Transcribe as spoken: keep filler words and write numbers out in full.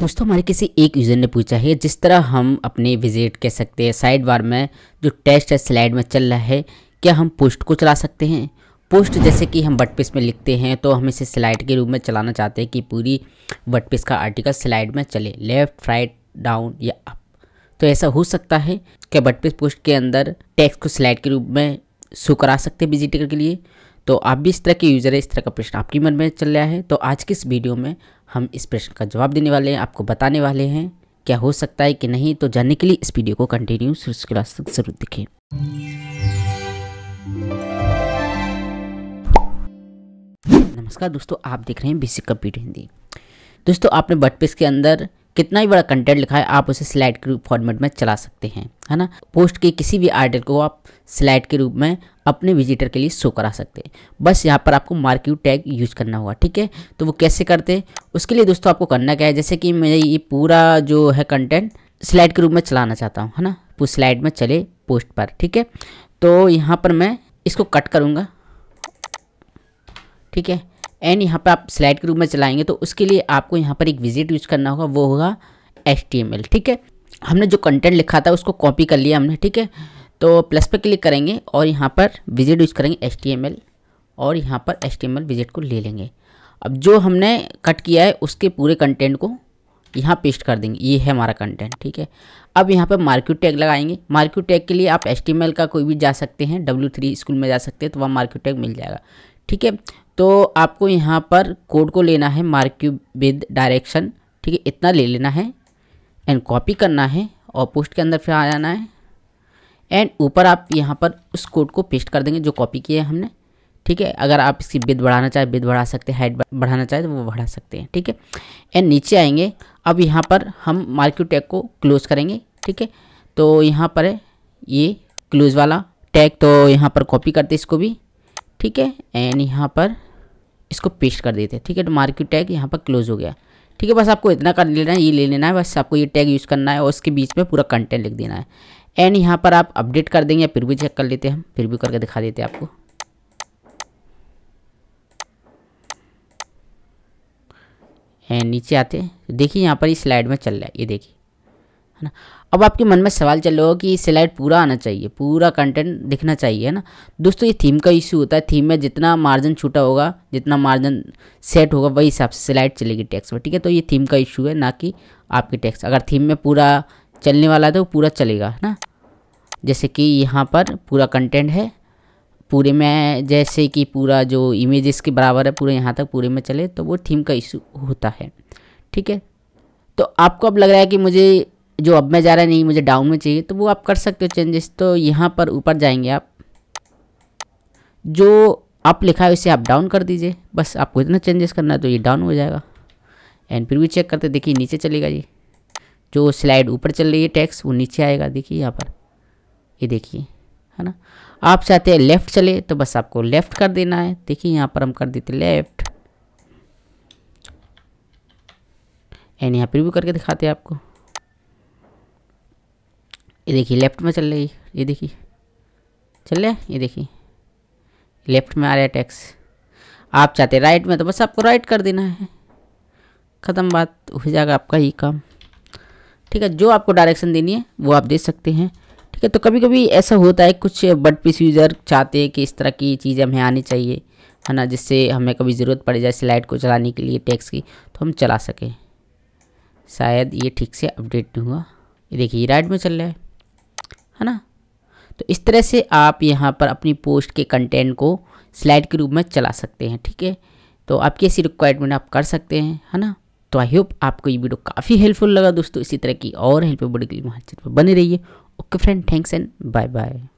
दोस्तों हमारे किसी एक यूज़र ने पूछा है जिस तरह हम अपने विजिट कह सकते हैं साइड बार में जो टेक्स्ट है स्लाइड में चल रहा है, क्या हम पोस्ट को चला सकते हैं। पोस्ट जैसे कि हम वर्डप्रेस में लिखते हैं तो हम इसे स्लाइड के रूप में चलाना चाहते हैं कि पूरी वर्डप्रेस का आर्टिकल स्लाइड में चले, लेफ़्ट राइट डाउन या अप। तो ऐसा हो सकता है कि वर्डप्रेस पोस्ट के अंदर टेक्स्ट को स्लाइड के रूप में शो करा सकते हैं विजिटर के लिए। तो आप भी इस तरह के यूज़र है, इस तरह का प्रश्न आपकी मन में चल रहा है, तो आज के इस वीडियो में हम इस प्रश्न का जवाब देने वाले हैं, आपको बताने वाले हैं क्या हो सकता है कि नहीं। तो जानने के लिए इस वीडियो को कंटिन्यू शुरू के लास्ट तक जरूर देखें। नमस्कार दोस्तों, आप देख रहे हैं बेसिक कंप्यूटर हिंदी। दोस्तों आपने वर्डप्रेस के अंदर कितना ही बड़ा कंटेंट लिखा है आप उसे स्लाइड के रूप फॉर्मेट में चला सकते हैं, है ना। पोस्ट के किसी भी आर्टिकल को आप स्लाइड के रूप में अपने विजिटर के लिए शो करा सकते हैं। बस यहाँ पर आपको मार्क्यू टैग यूज करना होगा, ठीक है। तो वो कैसे करते हैं उसके लिए दोस्तों आपको करना क्या है, जैसे कि मैं ये पूरा जो है कंटेंट स्लाइड के रूप में चलाना चाहता हूँ, है ना, वो स्लाइड में चले पोस्ट पर, ठीक है। तो यहाँ पर मैं इसको कट करूँगा, ठीक है। एंड यहाँ पर आप स्लाइड के रूप में चलाएंगे तो उसके लिए आपको यहाँ पर एक विजिट यूज करना होगा, वो होगा एच टी एम एल, ठीक है। हमने जो कंटेंट लिखा था उसको कॉपी कर लिया हमने, ठीक है। तो प्लस पर क्लिक करेंगे और यहाँ पर विजिट यूज करेंगे एच टी एम एल और यहाँ पर H T M L visit को ले लेंगे। अब जो हमने कट किया है उसके पूरे कंटेंट को यहाँ पेस्ट कर देंगे, ये है हमारा कंटेंट, ठीक है। अब यहाँ पर मार्क्यू टैग लगाएंगे। मार्क्यू टैग के लिए आप एच टी एम एल का कोई भी जा सकते हैं, डब्ल्यू थ्री स्कूल में जा सकते हैं तो वहाँ मार्क्यू टैग मिल जाएगा, ठीक है। तो आपको यहाँ पर कोड को लेना है मार्क्यू विद डायरेक्शन, ठीक है, इतना ले लेना है एंड कॉपी करना है और पोस्ट के अंदर फिर आ जाना है एंड ऊपर आप यहाँ पर उस कोड को पेस्ट कर देंगे जो कॉपी किया है हमने, ठीक है। अगर आप इसकी विड्थ बढ़ाना चाहें विड्थ बढ़ा सकते हैं, हाइट बढ़ाना चाहें तो वो बढ़ा सकते हैं, ठीक है। एंड नीचे आएंगे, अब यहाँ पर हम मार्क्यू टैग को क्लोज करेंगे, ठीक है। तो यहाँ पर है ये क्लोज वाला टैग, तो यहाँ पर कॉपी करते इसको भी, ठीक है। एंड यहाँ पर इसको पेस्ट कर देते हैं, ठीक है। तो मार्क्यू टैग यहाँ पर क्लोज हो गया, ठीक है। बस आपको इतना कर लेना है, ये ले लेना है, बस आपको ये टैग यूज़ करना है और उसके बीच में पूरा कंटेंट लिख देना है। एंड यहाँ पर आप अपडेट कर देंगे, फिर भी चेक कर लेते हैं हम, फिर भी करके दिखा देते हैं आपको, एंड नीचे आते हैं, देखिए यहाँ पर ये स्लाइड में चल रहा है, ये देखिए, है ना। अब आपके मन में सवाल चल रहा हो कि स्लाइड पूरा आना चाहिए, पूरा कंटेंट दिखना चाहिए, है ना। दोस्तों ये थीम का इशू होता है, थीम में जितना मार्जिन छूटा होगा, जितना मार्जिन सेट होगा वही हिसाब से स्लाइड चलेगी टेक्स्ट में, ठीक है। तो ये थीम का इशू है, ना कि आपकी टेक्स्ट। अगर थीम में पूरा चलने वाला है तो पूरा चलेगा, है ना। जैसे कि यहाँ पर पूरा कंटेंट है, पूरे में जैसे कि पूरा जो इमेजेस के बराबर है पूरे यहाँ तक पूरे में चले, तो वो थीम का इशू होता है, ठीक है। तो आपको अब लग रहा है कि मुझे जो अब में जा रहा है नहीं, मुझे डाउन में चाहिए, तो वो आप कर सकते हो चेंजेस। तो यहाँ पर ऊपर जाएंगे, आप जो आप लिखा है उसे आप डाउन कर दीजिए, बस आपको इतना चेंजेस करना है, तो ये डाउन हो जाएगा। एंड फिर भी चेक करते, देखिए नीचे चलेगा, ये जो स्लाइड ऊपर चल रही है टेक्स्ट वो नीचे आएगा, देखिए यहाँ पर, ये देखिए, है ना। आप चाहते हैं लेफ़्ट चले तो बस आपको लेफ़्ट कर देना है, देखिए यहाँ पर हम कर देते लेफ़्ट। एंड यहाँ प्रीव्यू करके दिखाते हैं आपको, ये देखिए लेफ़्ट में चल रही, ये देखिए चल रहा है, ये देखिए लेफ़्ट में आ रहा है टैक्स। आप चाहते राइट में तो बस आपको राइट कर देना है, ख़त्म बात, हो जाएगा आपका ये काम, ठीक है। जो आपको डायरेक्शन देनी है वो आप दे सकते हैं, ठीक है। तो कभी कभी ऐसा होता है कुछ वर्डप्रेस यूज़र चाहते हैं कि इस तरह की चीज़ें हमें आनी चाहिए, है ना, जिससे हमें कभी ज़रूरत पड़ जाए स्लाइड को चलाने के लिए टैक्स की, तो हम चला सकें। शायद ये ठीक से अपडेट नहीं हुआ, ये देखिए राइट में चल रहा है, है ना। तो इस तरह से आप यहाँ पर अपनी पोस्ट के कंटेंट को स्लाइड के रूप में चला सकते हैं, ठीक है। तो आपकी ऐसी रिक्वायरमेंट आप कर सकते हैं, है ना। तो आई होप आपको ये वीडियो काफ़ी हेल्पफुल लगा दोस्तों। इसी तरह की और हेल्पफुल वीडियो के लिए हमारे चैनल पर बने रहिए। Okay friend, thanks and bye bye.